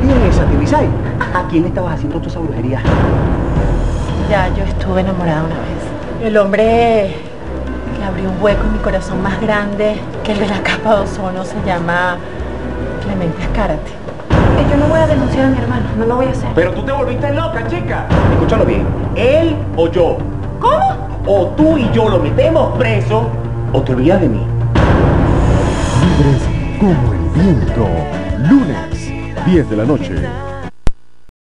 brujería es esa, Tebisay? ¿A quién le estabas haciendo toda esa brujería? Ya, yo estuve enamorada una vez. El hombre le abrió un hueco en mi corazón más grande que el de la capa de ozono. Se llama Clemente Ascárate. Yo no voy a denunciar a mi hermano, no lo voy a hacer. Pero tú te volviste loca, chica. Escúchalo bien, él o yo. ¿Cómo? O tú y yo lo metemos preso, o te olvidas de mí. Libres como el viento. Lunes, 10 de la noche.